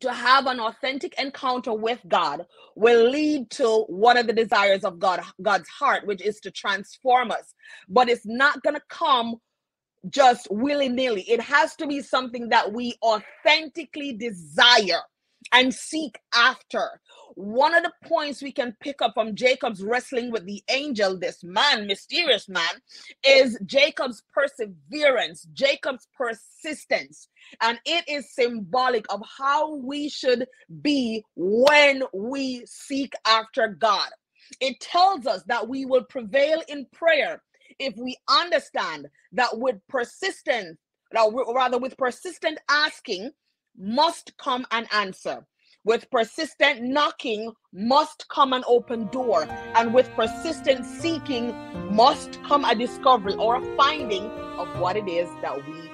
to have an authentic encounter with God will lead to one of the desires of God's heart, which is to transform us. But it's not going to come just willy-nilly. It has to be something that we authentically desire and seek after. One of the points we can pick up from Jacob's wrestling with the angel, this man, mysterious man, is Jacob's perseverance, Jacob's persistence. And it is symbolic of how we should be when we seek after God. It tells us that we will prevail in prayer if we understand that with persistent asking must come an answer. With persistent knocking must come an open door. And with persistent seeking must come a discovery or a finding of what it is that we